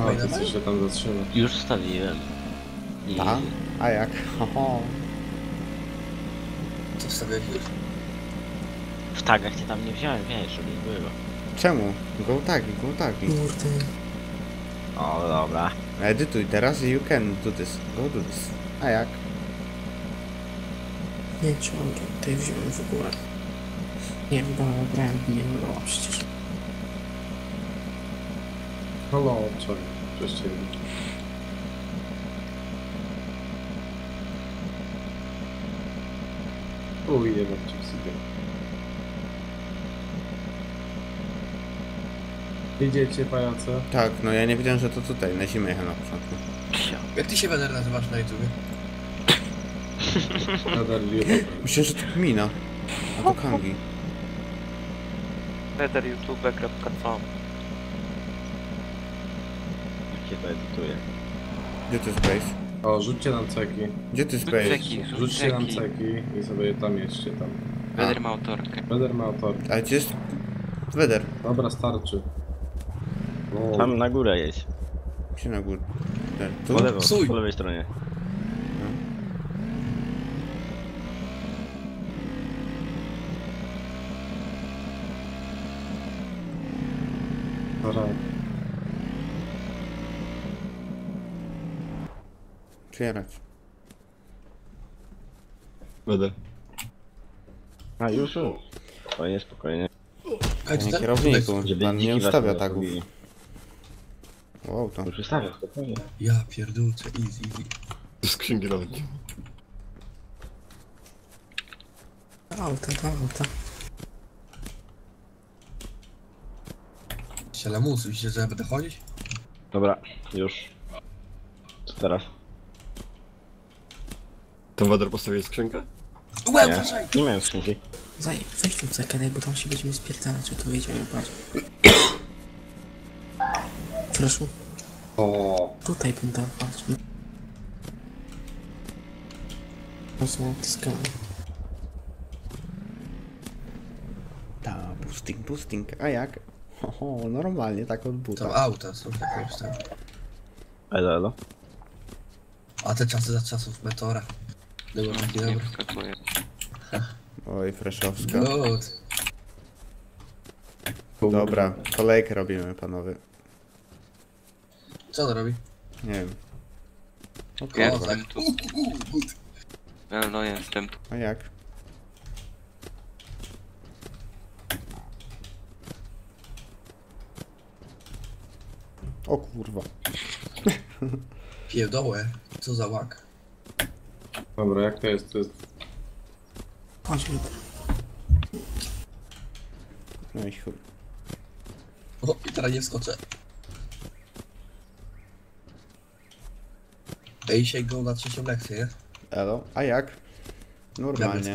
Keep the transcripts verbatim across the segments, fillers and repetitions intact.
O, to coś się tam zatrzyma. Już stawiłem. I... Tak? A jak? Oho. Co wstawiłeś? W tagach cię tam nie wziąłem, wiesz, żeby nie było. Czemu? Go tagi, go tagi. Kurde. O, dobra. Edytuj teraz i you can do this. Go do this. A jak? Nie, czy mam tutaj wziąłem w ogóle? Nie, bo brałem, nie było przecież. Halo, sorry, przez ciebie. Uj, nie mam cię w sobie. Idziecie, pajace? Tak, no ja nie wiedziałem, że to tutaj, na zimę jechałem na początku. Jak ty się Weder nazywasz na YouTubie? Myślę, że to gmina, a to Kangi. Weder YouTube kropka com. Gdzie ty space? O, rzućcie nam ceki. Gdzie ty space? Rzuć rzuć rzućcie ceki. Nam ceki i sobie je tam jedźcie tam. Weder ma autorkę. Weder ma autorkę. A gdzie jest? Weder. Dobra, starczy. O. Tam na górę jedź. Gdzie na górę? Tu? Po, lewo, po lewej stronie. Otwierać. Będę. A już? Spokojnie, spokojnie. Panie kierowniku, pan nie ustawia tagów. Wow, to. Już ustawia, spokojnie. Ja pierdolę, easy, easy. Z księgi robić. Auta, ta auta. Sielamus, widzicie, że ja będę chodzić? Dobra, już. Co teraz? Ten Weder postawiłeś skrzynkę? Łe, uważaj! Nie miałem skrzynki. Zaj, weź tu zakadaj, bo tam się będziemy spierdalać, czy to wiedział, nie patrz. Freshu? O. Tutaj bym tam patrz. Mocno odtyskamy. Ta, boosting, boosting, a jak? Oho, normalnie tak od buta. Tam auta są takie wstępne. Elo, elo. A te czasy za czasów Metora. Dobra, taki no, dobry. Oj, freszowska. Dobra, kolejkę robimy, panowie. Co on robi? Nie wiem. O, ja jestem tu. No, no jestem tu. A jak? O kurwa. Pierdołę, co za łak. Dobra, jak to jest? To jest... Chodź mi. No i chuj. O, i teraz nie wskoczę. Ej, sięgnął na trzecią lekcję, nie? Elo, a jak? Normalnie.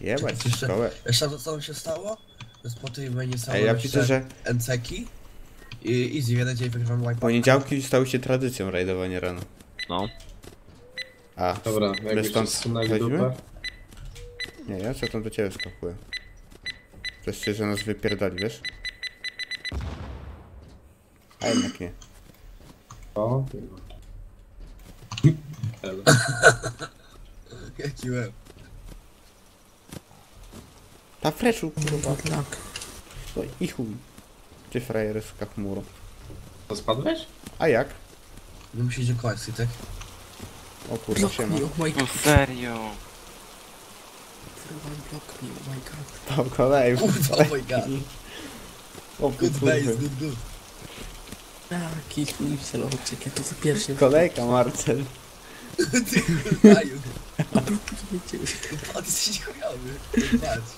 Jebać szkołę. Jeszcze to co się stało? To jest po tej menu samej jeszcze N C ki. I easy, jeden dzień wygrywam wipeout. Poniedziałki stały się tradycją rajdowania rano. No. A, dobra, jak weźmiemy? Nie, ja co tam do ciebie skakuję. Coś się, że nas wypierdali, wiesz? A jednak nie. O, elo. Jaki łeb. Ta freszu, kurwa, tak. I chuj. Ty frajerska chmuro. To spadłeś? A jak? Nie musisz dziękować, tak? O kurwa, siema. O serio. Blok mi, oh my god. Tam kolej. Kurwa, oh my god. O kurwa. Taki chuj celowczyk, ja to za pierwszy. Kolejka, Marcel. Ty kurwa, Juk. A to kurwa, ty jesteś chujowy. Patrz.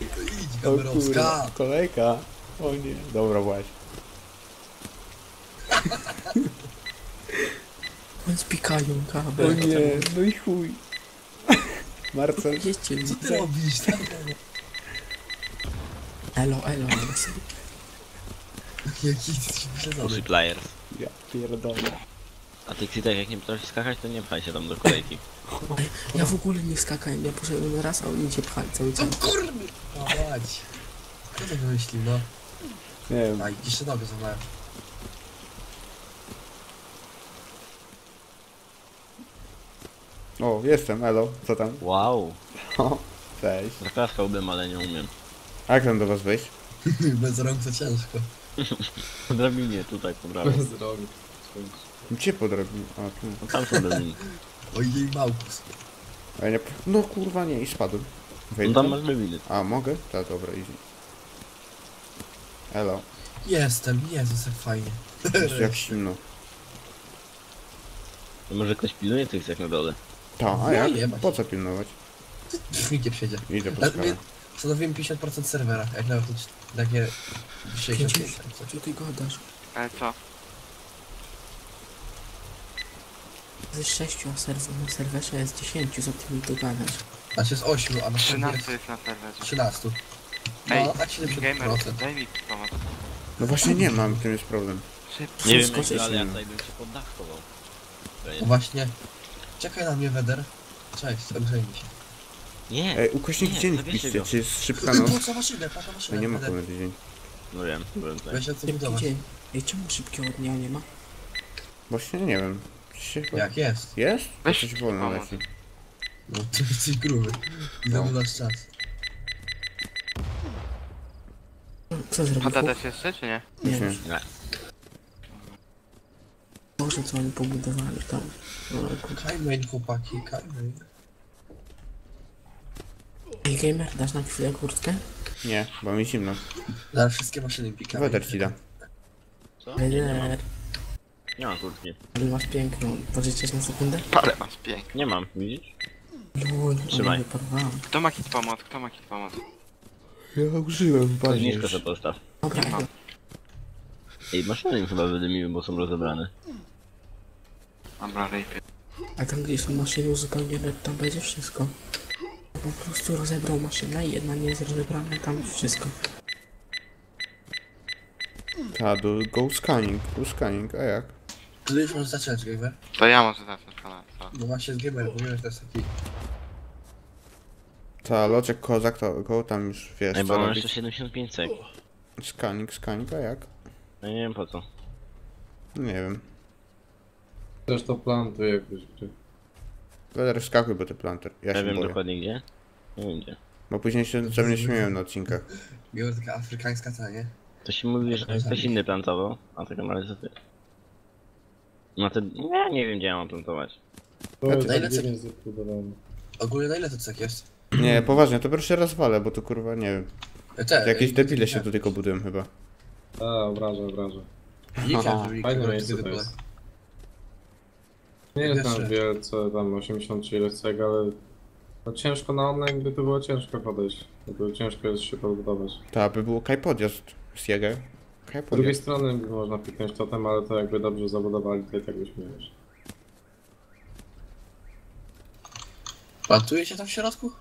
Idź, kamerowska! Kolejka! O nie, dobra właśnie. Oni pikają kabel. O nie, no i chuj. Marcel. Co ty robisz? Elo, elo. Jaki ci multiplayer. Ja pierdolę. A ty Ksitek, jak nie potrafisz skakać, to nie pchaj się tam do kolejki. Ja w ogóle nie skakałem, ja poszedłem raz, a oni cię pchali cały czas. O kurde! O ładź. Kto tak myśli, no? Nie wiem. A jeszcze dobrze są mają. O, jestem, elo, co tam? Wow. O, cześć. Zaklaskałbym, ale nie umiem. A jak tam do was wyjść? Bez rąk to ciężko. Po drabinie, tutaj po drabinie. Bez rąk. Gdzie po drabinie? A, tu. No, tam po drabinie. Oj, jej małpus. A nie... No kurwa nie, i spadłem. Wejdę. No tam masz drabiny. A, mogę? Tak, dobra, easy. Elo. Jestem, Jezus, jak fajnie. Jest jak zimno. To może ktoś pilnuje tych jak na dole? Tak, a ja? No, po co pilnować? Nigdzie przyjdzie. Idę po skałę. Stanowiłem pięćdziesiąt procent serwera, jak nawet tak nie... sześćdziesiąt procent. Co ty gadasz? Ale co? Ze sześciu serwerów na serwerze jest dziesięć, za tymi to gadasz. Znaczy jest osiem, a na trzynaście jest na serwerze. trzynaście. No, ej, tak siedemdziesiąt procent. Daj mi pomoc. No właśnie nie mam, w tym jest problem. Szybko. Nie wiem, ale ja tutaj bym się poddachkował. Właśnie. Czekaj na mnie, Weder. Cześć, obrzej mi się. Nie. Ej, ukośnik dzień wpiszcie, czy jest szybka noc? Patrz na maszynę, patrz na maszynę. No nie ma ponad dzień. No wiem, byłem tutaj. Szybki dzień. Ej, czemu szybkiego dnia nie ma? Właśnie nie wiem. Jak jest? Jest? Jesteś wolno leci. No ty jesteś gruby. I zabudasz czas. Co zrobił? Pata też jeszcze, czy nie? Nie. Nie. Boże, co oni pobudowali tam. Kajmain, chłopaki, kajmain. Ej, gamer, dasz na chwilę kurtkę? Nie, bo mi zimno. Zaraz wszystkie maszyny pikają. Weter ci da. Co? Nie, nie, nie mam kurtki. Ale masz piękną, pożyczasz na sekundę? Ale masz piękną. Nie mam, widzisz? Lul, trzymaj. Kto ma hit pomoc? Kto ma hit pomoc? Ja użyłem, patrz. Niszko to postaw. Dobra. Ej, maszyny im chyba wydymiły, bo są rozebrane. Dobra, rejpie. A tam gdzie są maszyny uzupełnione, tam będzie wszystko. Po prostu rozebrał maszynę i jedna nie jest rozebrana, tam wszystko. Ta, do go scanning, go scanning, a jak? Ty już możesz zacząć, gamer? To ja może zacząć, ale co? No właśnie z gamer, bo wiem, że to jest taki... Ta, loczek kozak, to go tam już wiesz. Ej, bo mam jeszcze siedemdziesiąt pięć sekund. Scanning, scanning, a jak? Ja nie wiem po co. Nie wiem. Zresztą plantuje jakbyś gry. Teraz skakuj, bo te planter. Ja, ja się wiem boję. Dokładnie gdzie? Nie wiem gdzie. Bo później się ze mnie śmieją na odcinkach. Biorę taka afrykańska ta, nie? To się mówi, że ktoś inny plantował, a w takim razie ty. No ty... Ja nie wiem gdzie ja mam plantować. Bo ja na ile cek... jest ogólnie na ile to cek jest? Nie, poważnie, to proszę rozwalę, bo to kurwa nie wiem. Ja te, jakieś ja, debile ja, się ja. Tu tylko budują chyba. A, obrażę, obrażę. Fajne miejsce to jest. Nie znam wiele co tam osiemdziesiąt czy ile cek, ale no ciężko na online by to było ciężko podejść. By było ciężko jest się podbudować. Tak, by było kaj podjazd z Jäger. Z drugiej strony by można piknąć totem, ale to jakby dobrze zabudowali, to i tak byśmy mieli. Plantuje się tam w środku?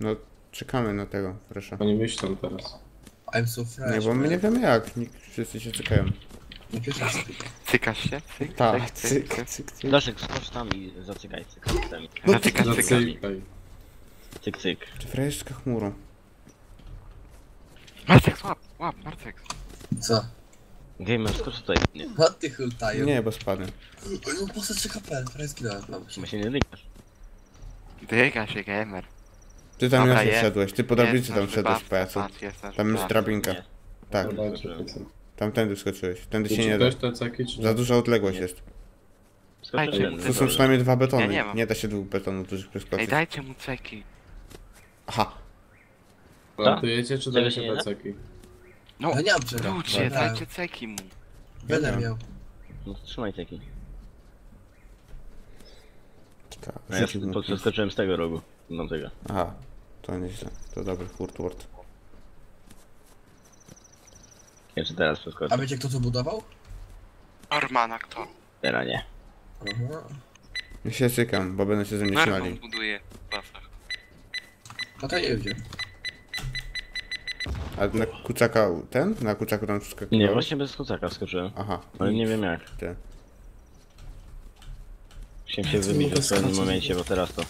No czekamy na tego, proszę. Oni myślą teraz. I'm so fresh, nie, bo my nie wiemy jak, nikt, wszyscy się czekają. Cykasz się? Cyk, tak, cyk, cyk, cyk, cyk. Daszek, skocz tam i zacykaj cykami. No, zacykaj cykami. Cyk, cyk. Czy frajeszka chmurą? Marcek, łap, łap, Marcek. Co? Gamer, skocz tutaj. Nie. What ty hultają? Nie, bo spadłem. No po co trzy H P, frajeszki dałem. My się nie dykasz. Dyka się, gamer. Ty tam już wszedłeś, ty po drabince tam wszedłeś, pajacu. Tam jest drabinka. Tak. Tam tędy skoczyłeś, tędy się nie da. Za duża odległość jest. Tu są przynajmniej dwa betony, nie da się dwóch betonów dużych przeskoczyć. Ej, dajcie mu ceki. Aha. Plantujecie czy dajecie te ceki? No, ludzie, dajcie ceki mu. Będę miał. No trzymaj ceki. Ja podskoczyłem z tego rogu, do tego. Aha, to nieźle, to dobry Woodward. Nie wiem, czy teraz przeskoczę. A wiecie kto to budował? Armana kto? Teraz nie. Aha. Ja się cykam, bo będą się ze mnie śmiali. Buduje w pasach. No to nie wiem. A na kucaka ten? Na kucaku tam wskakuję? Nie, właśnie bez kucaka skoczyłem. Aha. Ale nie wiem jak. Ty. Musiałem się wybić w pewnym momencie, bo teraz to...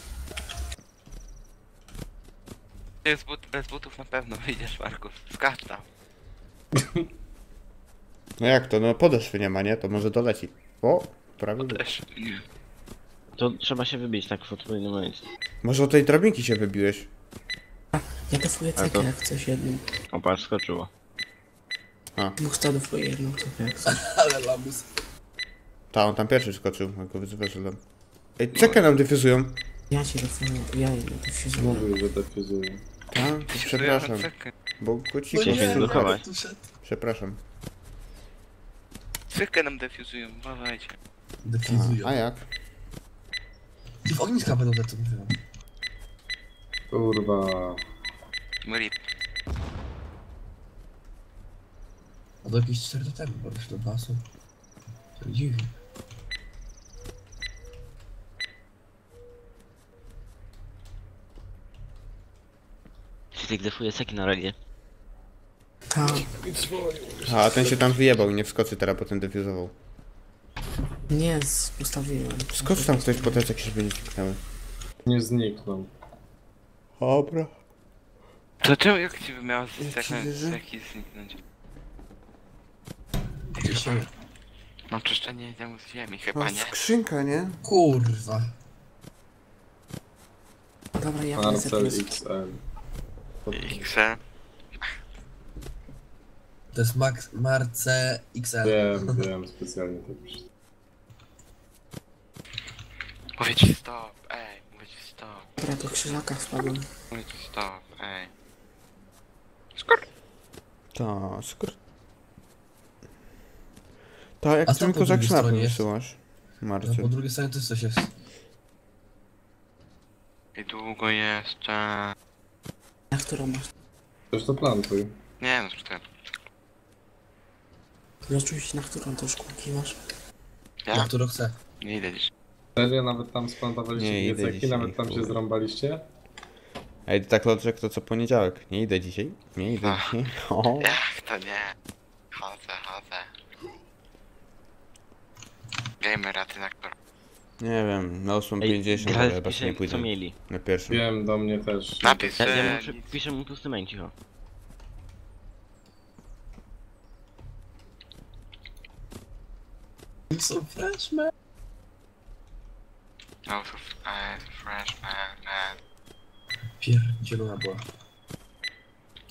Ty but, bez butów na pewno wyjdziesz, Markus. Skacz tam. No jak to? No podeszwy nie ma, nie? To może doleci. O, prawie podeszwy. To trzeba się wybić tak w odpowiednim momencie. Może od tej drabinki się wybiłeś? Ja defuję cekę to... jak chcesz jednym. O, patrz, skoczyło. A. Dwóch stadów po jedną cekę jak chcesz. Ale labus. Ta, on tam pierwszy skoczył, jak go wyzweszyłem. Ej, cekę nam dyfuzują. Ja cię defuję, ja je defuzuję. Mówił, że defuzują. Tak? Przepraszam. Bo go cicho. Przepraszam. Cekę nam defuzują, uważajcie. Defuzują. A, a jak? W ogniska będą na to mówią. Kurwa. Rip. A do jakichś cztery do tego, bo już do basu. To dziwne. Czy ty gdefuje seki na radzie? A, ten się tam wyjebał i nie wskoczy teraz, bo ten defuzował. Nie, ustawiłem. Skocz tam ktoś po te ceki, żeby nie zniknęły. Nie zniknął. Dobra. Dlaczego jak ci by miało z ceki zniknąć? Mam czyszczenie temu z ziemi chyba, nie? Skrzynka, nie? Kurwa. Dobra, ja będę X L. X L? To jest Max Marce X L. Wiem, wiem, specjalnie to piszę. Mówię ci stop, ej, mówię ci stop. Teraz do krzyżaka spadłem. Mówię ci stop, ej. Skur. Ta, skur. Ta, jak ty mi kozak snap wysyłasz, Marcin. Po drugiej stronie też coś jest. I długo jeszcze... Na którą masz? Coś to plan twój. Nie, no cztery. Zaczuj się, na którą tą szkółki masz? Ja? Na którą chcę. Nie idę dziś. Serio? Nawet tam splantowaliście jedzeki? Nawet tam się zrąbaliście? Ej, to tak loczek to co poniedziałek. Nie idę dzisiaj? Nie idę Ach. dzisiaj? O. Jak to nie? Chodzę, chodzę. Dajmy raty na którą? Nie wiem, na osiem pięćdziesiąt, ale chyba się nie pójdę. Co mieli? Na pierwszym. Wiem, do mnie też. Napis. Ja, ja muszę, piszę mu pusty main, cicho. So fresh, man. No to freshman, man. Pierdzielona była.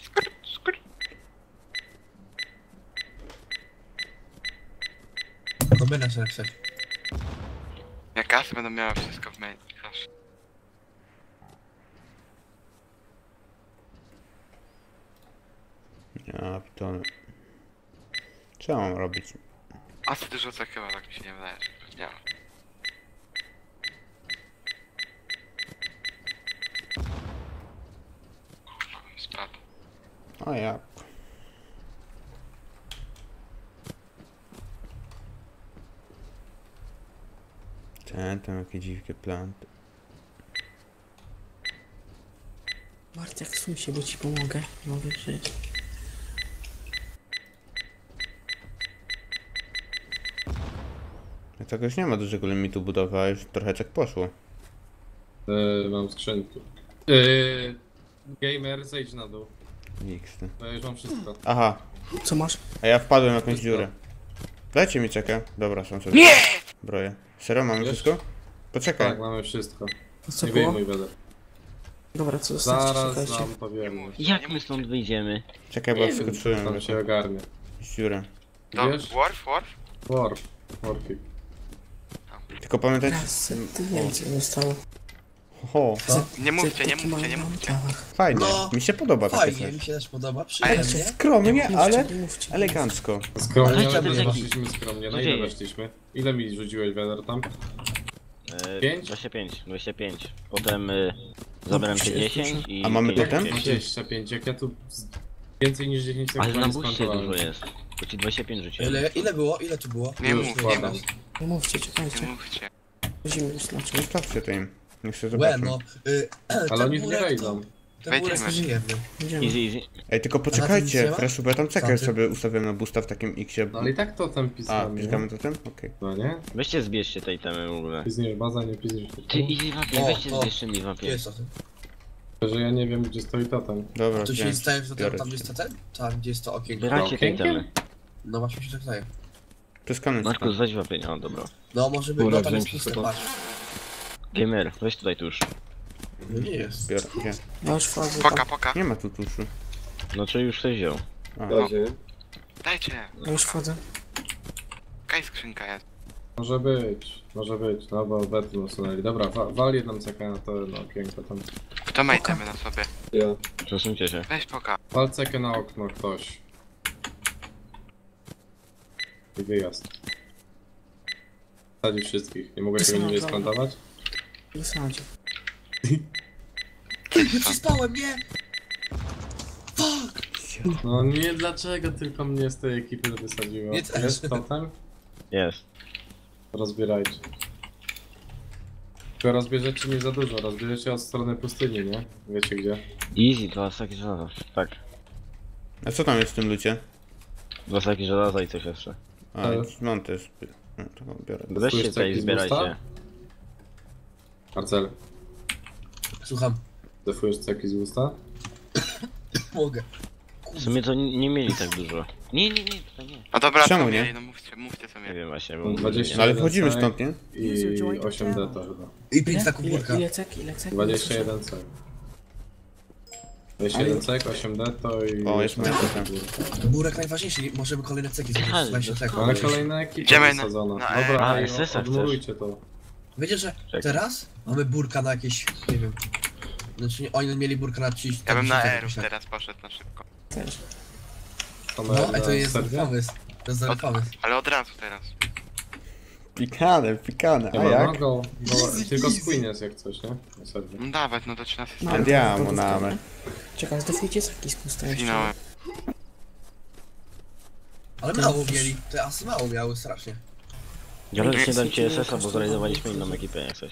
Skr, skr. Domena się napisać. Ja kasy będę miała wszystko w main. Ja pitony. Co mam robić? A ty dużo tak chyba, tak mi się nie wydaje, że to działa. O ja. Ten, tam jakie dziwkie planty. Marciak, suń się, bo ci pomogę. Mogę żyć. Ja tak już nie ma dużego limitu budowy, a już trochę tak poszło. Eee, mam skrzynkę. Eee, gamer, zejdź na dół. Niksty. No ja już mam wszystko. Aha. Co masz? A ja wpadłem na jakąś dziurę. Dajcie mi cekę. Dobra, są sobie. Nie! Broję. Serio, mamy Wiesz? wszystko? Poczekaj. Tak, mamy wszystko. Co nie wyjmuj beder. Dobra, co zostawcie? Zaraz nam powiem. Jak my stąd wyjdziemy? Czekaj, bo wskoczyłem. Tam się ogarnie. Dziurę. Tam, warf, warf? Warf. Warfik. Tylko pamiętajcie... Ty nie wiem, co zostało. Ho, ho. Nie mówcie, nie mówcie, nie mówcie. Fajnie, no, mi się podoba takie fajnie, coś. Mi się też podoba, przyjemnie. Skromnie, nie mówcie, ale nie mówcie, elegancko. Skromnie, ale my weszliśmy skromnie. Na ile weszliśmy? Ile mi rzuciłeś, Weder, tam? pięć? dwadzieścia pięć, dwadzieścia pięć. Potem y, zabrałem się dziesięć i... A mamy potem? dwadzieścia pięć, jak ja tu więcej niż dziesięć sekund. Ale na buście dużo jest. Bo ci dwadzieścia pięć życia. Ile, ile było? Ile tu było? Nie mówcie, nie mówcie. Nie mówcie, czekajcie. Nie mówcie. Nie sprawdźcie to im. Niech się zobaczą. No, y ale oni nie wejdą. Easy, easy. Ej, tylko poczekajcie, Freshu, bo ja tam czekaj sobie ustawiam na boosta w takim X-ie. No ale i tak to tam piskamy. A, piskamy to tam? Okej. No nie? Weźcie zbierzcie tej temy w ogóle. Pizniesz baza, nie pizniesz. Ty easy wapie, weźcie zbierzcie mi wapie. Że ja nie wiem gdzie stoi totem. Dobra, tu się jest totem, tam gdzie jest totem? Tam gdzie jest to okienko. Zbierajcie tej temy. No właśnie się tak daje. Piskamy. Markus, weź wapie, no dobra. No może by no tam jest pusty, patrz. Gamer, weź tutaj tuż. No nie jest. Biorę, nie. Masz fazę, poka, poka. Nie ma tu tuszu. No czy już coś wziął. A. Dajcie. Dajcie. Masz fazę. Kaj skrzynka jest. Może być, może być, no bo betlu usunęli. Dobra, wa wal jedną cekę na to jedno okienko tam. Kto ma itemy na sobie? Ja. Przesuńcie się. Weź poka. Wal cekę na okno ktoś. I wyjazd. Wsadzi wszystkich. Nie mogę tego nie splantować? Nie sądzę. Nie przespałem, nie! Fuck! No nie, dlaczego tylko mnie z tej ekipy wysadziło? Nie też. Jest totem? Jest. Rozbierajcie. Tylko rozbierzecie nie za dużo, rozbierzecie od strony pustyni, nie? Wiecie gdzie? Easy, dwa saki żelaza, tak. A co tam jest w tym lucie? Dwa saki żelaza i coś jeszcze. A, ale... mam też... No, to biorę. Weźcie tutaj i zbierajcie. Marcel. Słucham. Defujesz ceki z usta? Mogę. Kurde. W sumie to nie mieli tak dużo. Nie, nie, nie, to nie. A dobra, czemu nie? Mieli, no mówcie, mówcie co mieli. Nie wiem właśnie, bo dwadzieścia, ale wchodzimy stąd, nie? I osiem D to chyba. I pięć taków górka. Ile cek, ile cek? dwadzieścia jeden cek. dwadzieścia jeden cek, osiem D to i... O, jeszcze mają cek. Górek najważniejszy, możemy kolejne ceki zrobić. Ale kolejne ekipy wysadzone. Dobra, odmurujcie to. Wiecie, że teraz mamy burka na jakieś, nie wiem... Znaczy oni mieli burka na trzydzieści. Ja bym na Erów teraz poszedł na szybko. Też. No, ale to jest pomysł. To jest pomysł. Ale od razu teraz. Pikane, pikane, a jak? Go, bo tylko spłyniesz jak coś, nie? No dawaj, no to trzeba się stać. Diamo name. Czekaj, zdefujcie saki z pustyni. Zginąłem. Ale mało mieli, te asy mało miały, strasznie. Ja już nie dam ci S S a, bo zrealizowaliśmy inną ekipę jak coś.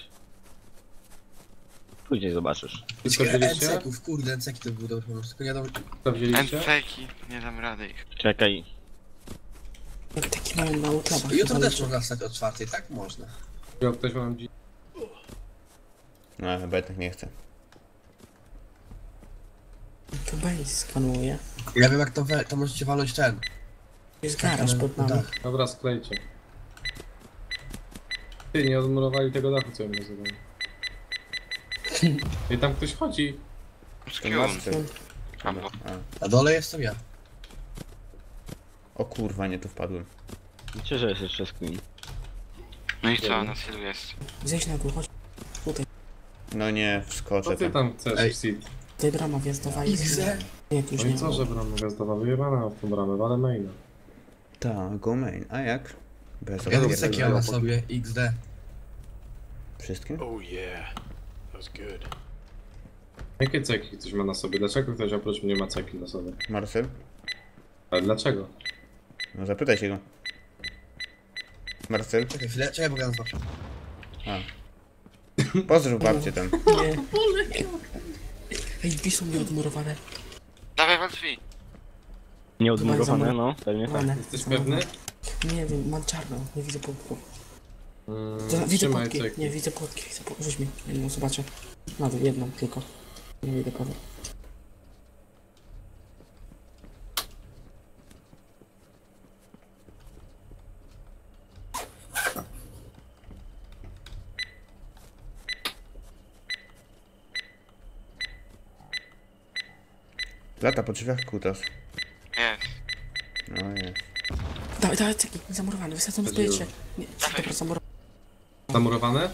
Później zobaczysz. N-ceków, kurde, N-ceki to był dobry pomysł, tylko nie dam... Co wzięliście? N-ceki, nie dam rady ich. Czekaj. Taki mały na utrawach. Jutro też można stać o czwartej, tak? Można. Ja ktoś mam dziś. No, chyba jednak nie chcę. To base skanuje. Ja wiem jak to we... to możecie walnąć ten. Jest garaż pod nami. Dobra, sklejcie. Ty, nie odmurowali tego dachu, co ja bym zrobił. I tam ktoś chodzi. Na dole jestem ja. O kurwa, nie tu wpadłem. Wiecie, że jest jeszcze skin. No i co, na silu jest. Zejdź na górę, chodź. Tutaj. No nie, wskoczę. Co ty tam chcesz, Sid? Ty brama wjazdowa i nie, tu już nie. No i co, że brama wjazdowa wyjebana w tą bramę, ale maina. Tak, go main, a jak? Bez ja mam sekiel na sobie, X D. Wszystkie? Oh yeah. Good. Jakie ceki ktoś ma na sobie? Dlaczego ktoś oprócz mnie ma ceki na sobie? Marcel? Ale dlaczego? No zapytaj się go. Marcel? Czekaj chwilę, czekaj, bo ja zobaczę. A. Pozdrów babcie tam. Nie. Ej, drzwi są nieodmurowane. Dawaj wam drzwi. Nieodmurowane, no, pewnie tak. Jesteś pewny? Nie wiem, mam czarną, nie widzę półku. Hmm, widzę płotki, nie widzę płotki, widzę płotki, weź mi jedną, zobaczę. Nawet jedną tylko, nie widzę kogo. Lata po drzwiach kutas. Jest. No jest. Dawaj, dawaj, ceki, zamurowane, wysadzą z biecze. Nie, dobra, zamurowane. Zamurowane?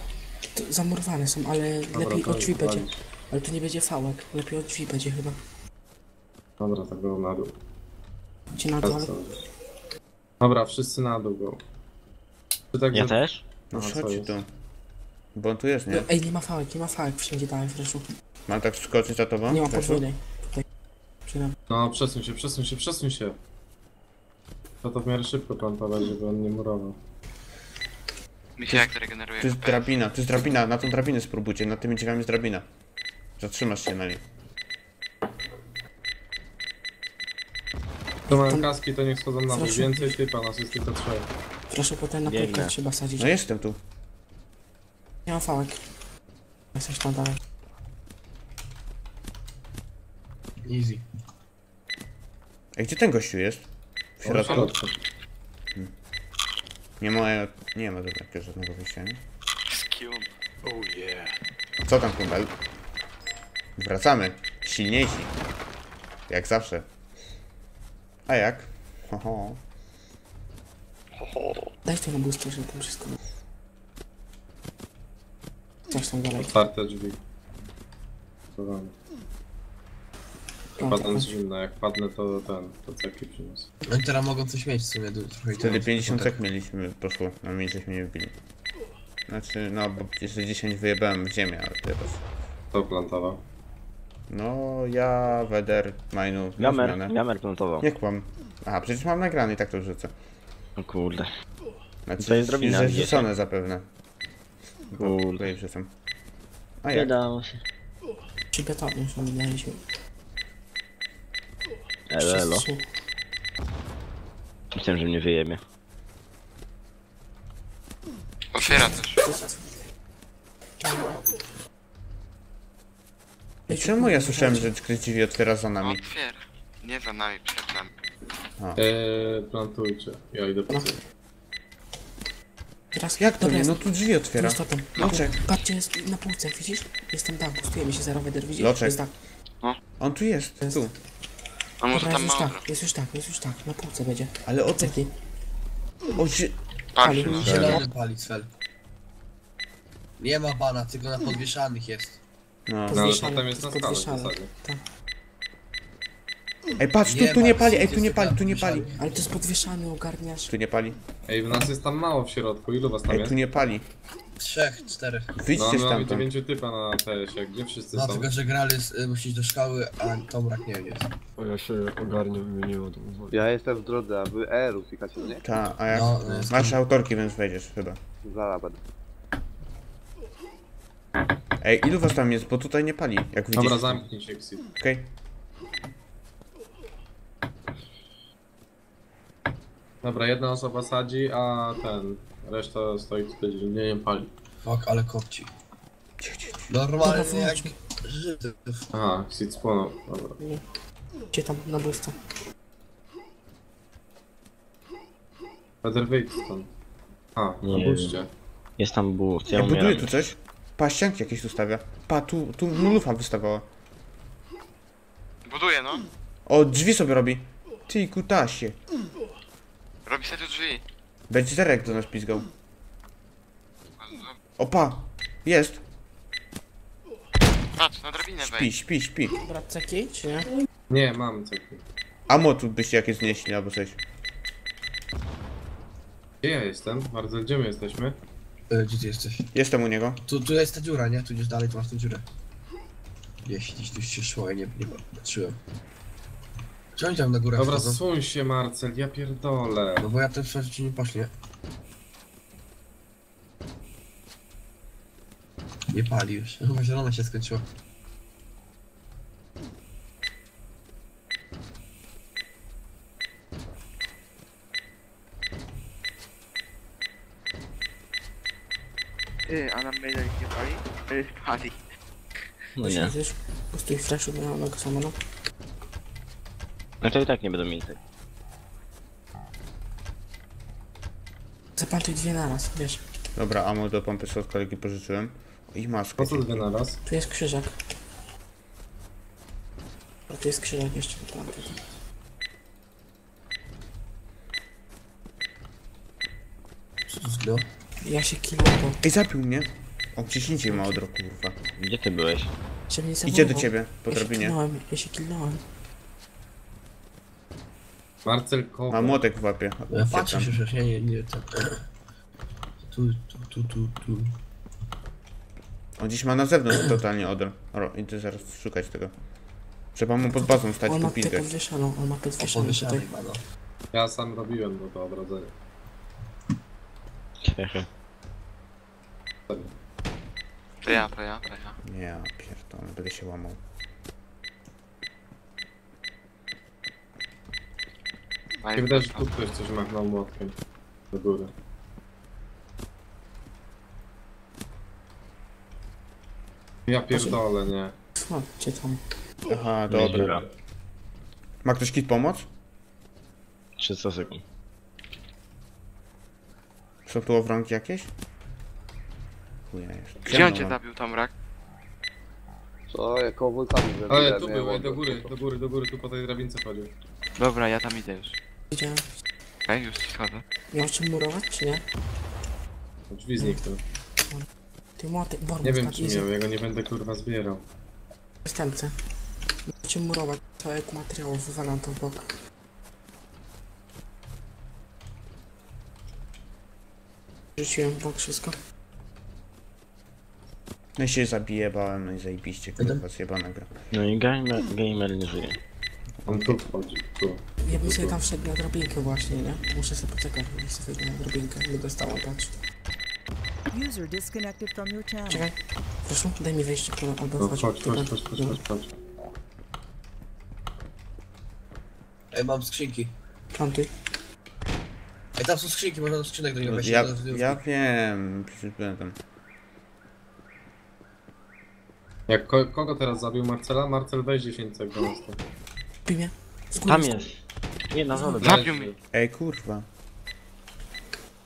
To zamurowane są, ale dobra, lepiej od drzwi będzie. Ale to nie będzie fałek, lepiej od drzwi będzie chyba. Dobra, tak było na dół. Gdzie na dół? Ale... Dobra, wszyscy na dół go. Tak ja by... też? No chodź tu. Bo on tu jest, nie? Ej, nie ma fałek, nie ma fałek, wszędzie dałem freshu. Mam tak skoczyć za tobą? Nie ma podwójnej. No przesuń się, przesuń się, przesuń się. Trzeba to w miarę szybko plantować, żeby on nie murował. Mi się jak to regeneruje. Tu jest drabina, tu jest drabina, na tą drabinę spróbujcie, nad tymi drzwiami jest drabina. Zatrzymasz się na niej. To mają kaski, to niech schodzą na mnie. Więcej typa, nas jest tylko trzech. Proszę potem na półkę trzeba sadzić. No jestem tu. Nie mam fałek. Jesteś tam dalej. Easy. A gdzie ten gościu jest? W środku? O, w hmm. Nie ma, nie ma dobrego żadnego wyjścia, nie? Oh, yeah. Co tam, kumbel? Wracamy. Silniejsi. Jak zawsze. A jak? Ho, ho. Ho, ho. Daj to na booster, żeby tam wszystko... Coś tam dalej. Otwarte drzwi. Zdawamy. Padam zimna, jak padnę to ten, to ceki przyniosę. Oni teraz mogą coś mieć w sumie, trochę. Wtedy pięćdziesiąt cek mieliśmy, poszło, a mi żeśmy nie wbili. Znaczy, no bo jeszcze dziesięć wyjebałem w ziemię, ale teraz... Kto plantował? No, ja, Weder, Majnu, Gamer, Gamer plantował. Nie kłam. Aha, przecież mam nagrany i tak to rzucę. No kurde. Znaczy, to jest drobina, już rzucone zapewne. Kurde. A jak? Nie dało się. Przygotowanie już nam minęliśmy. Elo. Myślałem, że mnie wyjebie. Otwiera coś. I czemu ja słyszałem, że Kryciwi otwiera za nami? Otwiera. Nie za nami, przed nami. A. Eee, plantujcie. Ja idę po sobie. Teraz jak to nie? No tu drzwi otwiera. Loczek. Patrzcie, jest na półce, widzisz? Jestem tam, pustujemy się za rower, widzisz? Loczek. On tu jest, tu. A może tam mało? Jest już tak, jest już tak, na półce będzie. Ale o co? O się... Pali, zielony pali, cel. Nie ma bana, tylko na podwieszanych jest. No, no ale potem jest na stałe. Tak. Ej patrz, tu, tu nie pali, ej tu nie pali, tu nie pali. Ale to jest podwieszany, ogarniasz. Tu nie pali. Ej, w nas jest tam mało w środku, ilu was tam jest? Ej, tu nie pali. Trzech, czterech. Wyjdźcie no, tam. dziewięciu typa na T S-ie, gdzie wszyscy no, są? Dlatego, że grali y, musisz do szkoły, a Tomrak nie jest. O, ja się ogarnię, wymieniło to. Ja jestem w drodze, a wy E rusikacie, nie? Tak, a jak no, masz tam... autorki, więc wejdziesz chyba. Zaraz będę. Ej, ilu was tam jest, bo tutaj nie pali, jak widzisz. Dobra, zamknij się, Xy. Okej. Okay. Dobra, jedna osoba sadzi, a ten... Reszta stoi tutaj, nie wiem, pali. Fuck, ale kopci. Normalnie jak Żydów. Aha, Xid spłonął, dobra. Gdzie tam, na bóstwo. Weder wyjdź stąd. A, na bóstwie. Jest tam bóstw, ja, ja buduję tu coś. Pa, ścianki jakieś tu stawia. Pa, tu, tu mulufa wystawała. Buduje, no. O, drzwi sobie robi. Ty, kutasie. Robi sobie tu drzwi. Będzie zerek do nas pizgał. Opa! Jest! Patrz, na drabinę wejdź. Śpi, śpi, śpi. Dobra, ceki, czy nie? Nie, mamy ceki. Amo tu byście jakieś znieśli albo coś. Gdzie ja jestem? Bardzo, gdzie my jesteśmy? E, gdzie ty jesteś? Jestem u niego. Tu, tu jest ta dziura, nie? Tu idziesz dalej, tu masz tę dziurę. Jeśli tu się szło, ja nie, nie patrzyłem. Czy oni tam na górę? Dobra, suń się, Marcel, ja pierdolę. No bo ja też przecież ci nie poszli. Nie pali już. Chyba zielona się skończyła. Ty, a nam nie pali? Ty, pali. No nie. Po prostu ich flashu miała nogę samolot. No to i tak nie będą mieli tak. Zapal tu dwie naraz, wiesz. Dobra, amo do pompy od kolegi pożyczyłem. I maskę. Po co dwie naraz? Tu jest krzyżak. A tu jest krzyżak jeszcze do pompy. Co to zgło? Ja się kilnę po... Ej, zapił mnie. O, ciśnięcie ma od roku, kurwa. Gdzie ty byłeś? Idzie do ciebie, po drobinie. Ja się kilnąłem, ja się kilnąłem. Marcel koło. A młotek w łapie. Ja patrzę się, że nie, nie, nie, tak. Tu, tu, tu, tu, tu. On dziś ma na zewnątrz totalnie odr. Ro, idę zaraz szukać tego. Trzeba mu pod bazą stać, on po pizgę. On ma podwieszaną, on ma podwieszaną tutaj. Ja sam robiłem no to ogrodzenie. To ja, to ja, to ja. Ja pierdolę, będę się łamał. I widać, że tu ktoś coś machnął młotkiem do góry. Ja pierdolę, nie. Chodźcie tam. Aha, dobra. Ma ktoś kit pomoc? trzysta sekund. Są tu owronki jakieś? Chuja jeszcze. Gdzie on cię zabił tam, rak? Co, jako wulkanu. Ale tu był, do góry, do góry, do góry, tu po tej drabince chodził. Dobra, ja tam idę już. Widziałem. Okej, już ci schodzę. Masz czym murować, czy nie? Drzwi zniknął. Ty młotek, bormus. Nie wiem, czy miał, ja go nie będę kurwa zbierał. Występcę. Masz czym murować, całego materiału wywalam to w bok. Rzuciłem w bok wszystko. No i się zabijebałem, no i zajebiście, kurwa, zjebana gra. No i gamer, gamer nie żyje. On tu wchodzi, tu. Ja bym sobie tam wszedł na drabinkę właśnie, nie? Muszę sobie poczekać, bo sobie na drabinkę, nie dostałam, patrz. Czekaj, proszę, daj mi wejście, albo no, wchodź, chodź, chodź, chodź, chodź, chodź, chodź. Ej, mam skrzynki. Plantuj. Ej, tam są skrzynki, można do skrzynek do niego wejść. Ja, ja wiem, przecież byłem tam. Jak ko kogo teraz zabił Marcela? Marcel weź dziesięć sekund. Pimie. Tam jest. Nie, na dole. Zabił mnie. Ej, kurwa.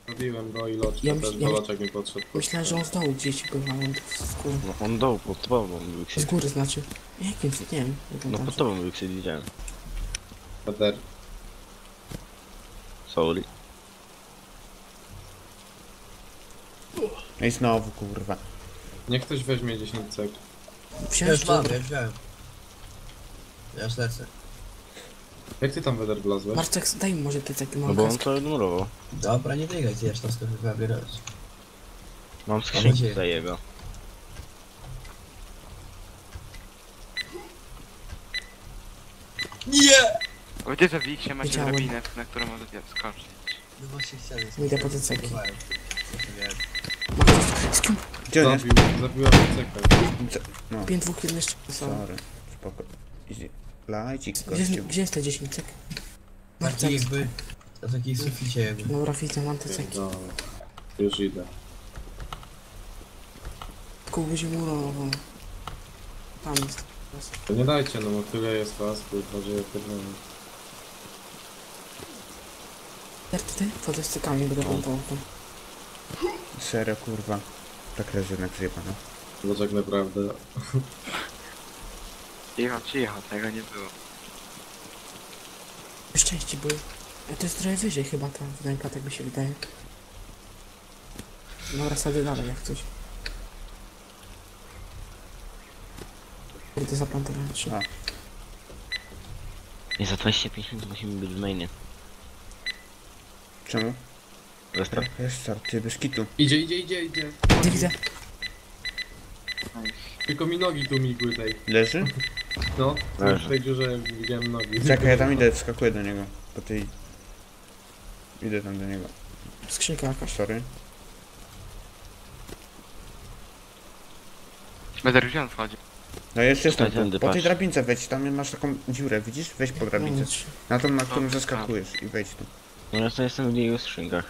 Zabiłem go i loczka, ja też dolaczek ja mi podszedł. Myślałem, że on z dołu gdzieś był, ale on z góry. No on dołu, pod tobą był księdz. Z góry znaczy. Jakim nie wiem. No pod tobą był księdz, widziałem. Pater. Sorry. No i znowu, kurwa. Niech ktoś weźmie dziesięć sekund. Wsiąść mam, ja wziąłem. Ja już lecę. Jak ty tam weder wlazłeś? Marcek, daj mi może te ceki, mam. No bo on to odmurował. Dobra, nie biegaj, ty jeszcze z tego chyba bierać. Mam skrzynkę za jego. Nie! Wiecie, że w X-ie macie drabinę, na którą możecie skoczyć. No właśnie chciałem. Idę po te ceki. Gdzie on jest? Zabiłem ceka. No. Pięć dwóch jednej szczepy. Sorry, spoko. Easy. Lajcik, gościu. Gdzie jest te dziesięć cek? Taki jakby... Na takiej suficie jakby. Dobra, widzę, mam te ceki. Już idę. Tylko będzie murową. Tam jest. To nie dajcie, no bo tyle jest was, kurwa, że ja pierdolę. Serty ty? Wchodzę z cekami, będę pompował. Serio, kurwa. Tak leży jednak zjebana. No tak naprawdę. Cicho, cicho, tego nie było. Szczęście było. To jest trochę wyżej chyba tam, wnęka, tak mi się wydaje. Dobra, sobie dalej jak coś. Kurde, zaplantowałem trzy. Nie, za dwieście pięćdziesiąt musimy być w mainie. Czemu? Restart. Restart, ty bez kitu. Idzie, idzie, idzie, idzie. Nie widzę. Tylko mi nogi tu migły tej. Leży? No, w tej dziurze widziałem nogi. Czekaj, ja tam idę, wskakuję do niego. Po tej... Idę tam do niego. Skrzynka jakaś. Sorry. Będę wziąłem wchodzi. No jeszcze jest tam, po, po tej drabince wejdź, tam masz taką dziurę, widzisz? Wejdź po drabince. Na tą, na którą zaskakujesz i wejdź tu. No ja to jestem w jej skrzynkach.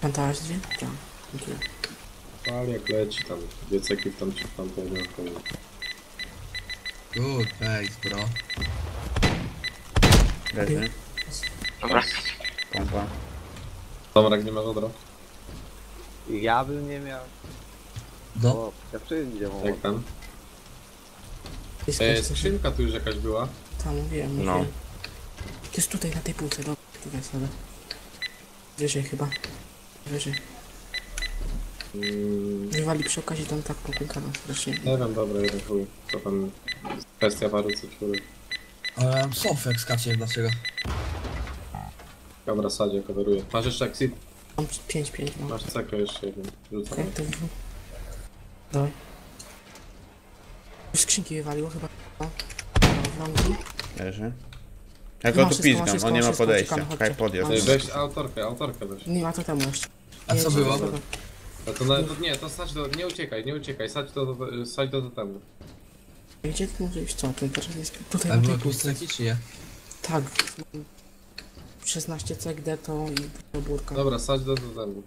Pantałaś dwie? Tak. Dziękuję. Ale jak leci tam, dwie ceki tam ci tam powiem koło. Good face, bro. Leży. Dobra. Pompa. Dobra, nie ma odro. Ja bym nie miał. No. O, ja przyjdzie mam. Jak tam? E, skrzynka tu już jakaś była. Tam mówiłem, mówiłem. No. To jest tutaj na tej półce, dobra, tutaj sobie. Wyżej chyba. Wyżej. Hmm. Wywali przy okazji tam tak popłukano strasznie. Nie wiem, dobra, jeden chuj. Co pan... Kwestia paru cyfrów. Ale mam sof jak skacie, dlaczego? Dobra, sadzie, coveruję. Masz jeszcze exit? Mam pięć pięć. No. Masz cekę jeszcze jeden. Rzucam. Okej, okay, to był. Dawaj. Już skrzynki wywaliło chyba. Leży. Ja go tu pizgam, on nie ma podejścia. Haj podjazd. Weź autorkę, autorkę weź. Nie ma co temu jeszcze. A co było? A to na, to nie, to sać do... nie uciekaj, nie uciekaj, sać do, sać do totemu. Gdzie ty może iść? Co? Ten teraz jest tutaj. Ale była pustyki czy nie? Tak. szesnaście C G D to i burka. Dobra, sać do totemu.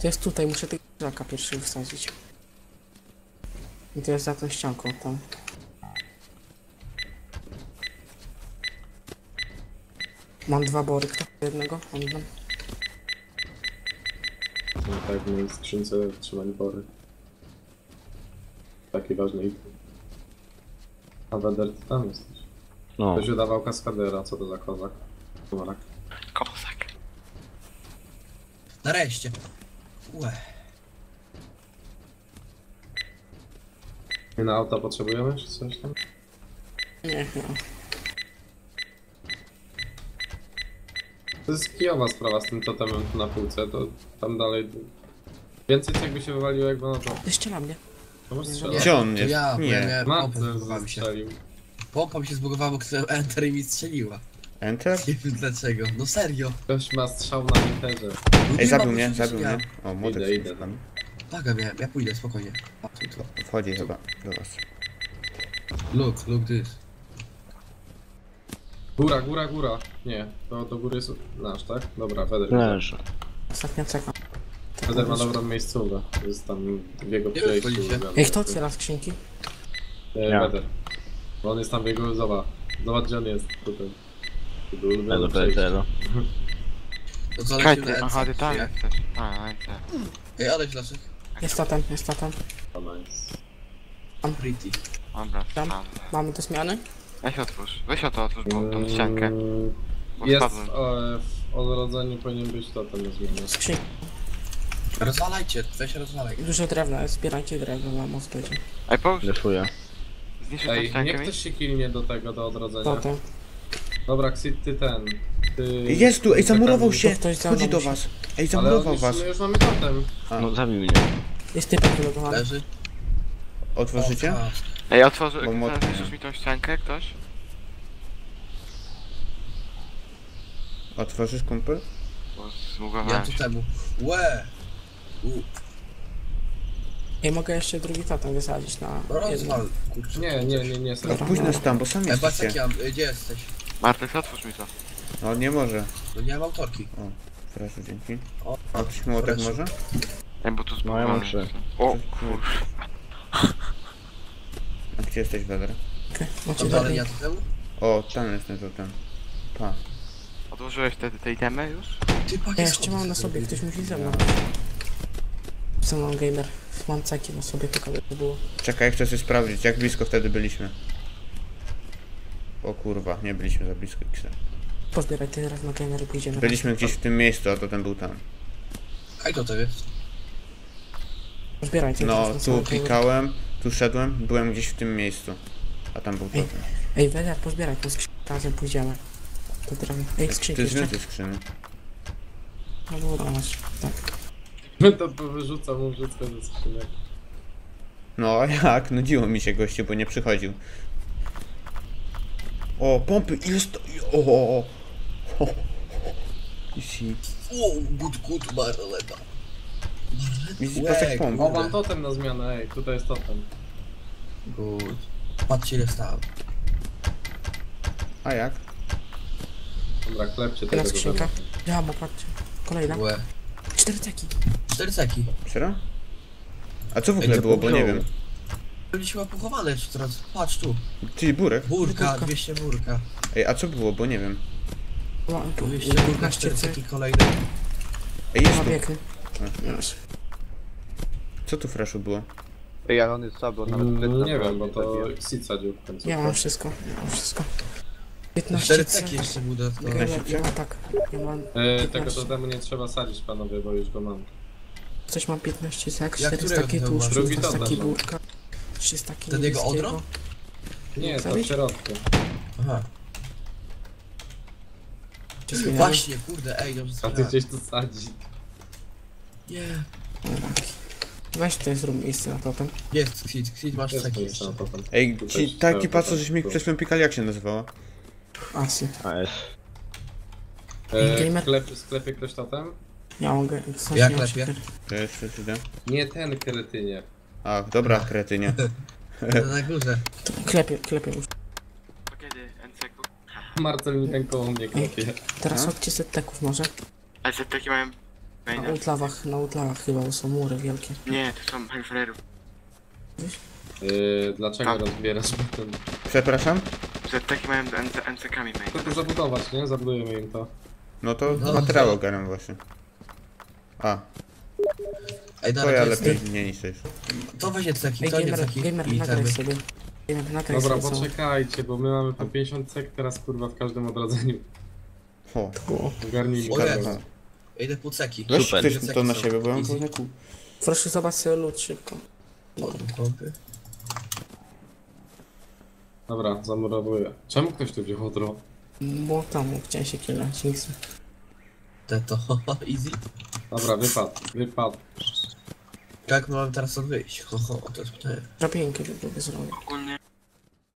To jest tutaj, muszę tego traka pierwszy wsadzić. I to jest za tą ścianką tam. Mam dwa bory, kto jednego? Oddam. No tak, w mojej skrzynce trzymali bory. Taki ważny item. A Weder, ty tam jesteś. No. Ktoś wydawał kaskadera, co to za kozak? Kozak. Kozak. Nareszcie. Ue. Na auta potrzebujemy, czy coś tam? Nie, no. To jest kijowa sprawa z tym totemem tu na półce, to tam dalej... Więcej jakby się wywaliło, jakby na to... Strzela mnie. To może strzela. Gdzie on jest? Ja, nie. Nie. Pompa zbugowała mi się. Pompa mi się zbugowała, bo Enter i mi strzeliła. Enter? Nie wiem dlaczego, no serio. Ktoś ma strzał na Enterze. Ej, zabił mnie, zabił mnie. O, młody idę, idę. Paga mnie, ja pójdę, spokojnie. Wchodzi chyba do was. Look, look this. Góra, góra, góra. Nie, to do góry jest nasz, tak? Dobra, Feder. Leży. Ostatnia czeka. Feder ma dobrą miejscówkę. Jest tam w jego przejściu. Ej, kto otwiera skrzynki? Feder. On jest tam w jego... Zobacz. Zobacz, gdzie on jest tutaj. Elo, elo. Czekajcie, aha, ty tam jesteś. Ej, odejdź Laszek. Jest totem, jest totem. O, nice. I'm pretty. Dobra, tam. Mamy te zmiany? Weź otwórz, weź o to otwórz, tą, tą ściankę. Bo jest, ale w odrodzeniu powinien być totem na zmianę. Skrzyń. Rozwalajcie, weź rozwalaj. Dużo drewna, zbierajcie drewno, mam odbycie. Ej, połóż. Zniszczy tą ściankę. Niech też się kilnie do tego, do odrodzenia. Totem. Dobra, Xit, ty ten. Ty... Jest tu, ej, zamurował się, chodzi do was. Ej, zamurował was. Ale już mamy totem. A. No, zabił mnie. Jest typem wylogowany. Leży. Otworzycie? Ej, otworzy... Zniszczysz mi tą ściankę, ktoś? Otworzysz kumpel? Ja tu temu. Łe! Ej, mogę jeszcze drugi totem wysadzić na... Rozwal, kurczę. Nie, nie, nie, nie. Odpuść nas tam, bo sam jesteście. Ej, Basak, gdzie jesteś? Martek, otwórz mi to. No nie może. No nie mam autorki. O, teraz dzięki. O, a ktoś młotek może? Ej, bo tu spokojnie. O, kurczę. A gdzie jesteś, Weder? Okej, ja tu. O, tam jest ten totem. Pa. Odłożyłeś te, tej temy już? Ty, pa, ja jeszcze mam na sobie, ktoś musi ze mną. Co mam gamer? Mam caki na sobie, tylko by było. Czekaj, chcę coś sprawdzić, jak blisko wtedy byliśmy. O kurwa, nie byliśmy za blisko. Pozbieraj, ty teraz na gamer pójdziemy. Byliśmy gdzieś w tym miejscu, a totem był tam. A to to jest? Zbierajcie. No, tu klikałem, tu szedłem, byłem gdzieś w tym miejscu. A tam był totem. Ej, Weder, pozbieraj tą skrzynkę, razem pójdziemy. To teraz... Ej, skrzynki jeszcze. Ty zmieniaj skrzyny. No było do nas, tak. My to wyrzucał mu wszystko ze skrzynek. No jak, nudziło mi się gościu, bo nie przychodził. O, pompy, jest... Ooo... Isi... Uuu, good, good, barleba. O, mam totem na zmianę, ej, tutaj jest totem. Good. Patrzcie, ile stałem. A jak? Dobra, klepcie tego. Teraz skrzynka. Ja, bo patrzcie. Kolejna. Łe. Cztery ceki. Cztery ceki. Serio? A co w ogóle było, bo nie wiem. Byliśmy opuchowane jeszcze teraz, patrz tu. Czyli burek? Burka, dwieście burka. Ej, a co było, bo nie wiem. dwieście burka, cztery ceki kolejne. Ej, jest tu. Co tu fraszu było? Ej, ale on jest sabor, nawet mm, nie wiem, bo to Xit sadził w końcu. Ja mam wszystko, ja mam wszystko. piętnaście ceki jeszcze budę. Ja, ja, ja mam tak, ja mam e, tego totemu nie trzeba sadzić, panowie, bo już go mam. Coś mam piętnaście cek, cztery takie tłuszczu, dwa takie burka. Jest taki ten jego odro? Nie, to w środku. Aha. Właśnie, kurde, ej, dobrze. A ty gdzieś to sadzi. Nie. Yeah. Weź tutaj zrób miejsce na totem. Jest Xit, Xit masz jest taki miejsce na totem. Ej, ci, taki patrz, żeś mi wcześniej pikali, jak się nazywała? Asi. A S. Eee, sklep, sklepie ktoś totem? Ja mogę, coś ja nie klepię. Nie ten kretynie. A, dobra no. Kretynie. Na górze. Klepię, klepię już. Marcel mi ten koło mnie klepie. Teraz chodźcie setteków może. A setteki mają... Na utlawach, na utlawach chyba, bo są mury wielkie. Nie, to są hellflerów. Yy, dlaczego rozbierasz ten... Przepraszam? Setteki mają N C K-ami mają. Tylko zabudować, nie? Zabudujemy im to. No to no, materiał ogarnę właśnie. A. Ej, to ja lepiej ty... nie niszczysz. To weź taki, to nie taki. Gamer, nagraj sobie. Dobra, poczekajcie, bo my mamy po pięćdziesiąt sek teraz kurwa w każdym odrodzeniu. Ho. Ogarnij ja idę po ceki. Super. Ktoś to na siebie, bo ja mam po ceku. Proszę zobacz sobie lód szybko. Dobra, zamurowuję. Czemu ktoś tu wziął odro? Bo tam chciałem się kierać, nic. Te to easy. Dobra, wypad, wypad. Jak mam teraz odwyjść? Ho, ho, to jest pytanie. Drapieńkę, żeby zrobić. Ogólnie.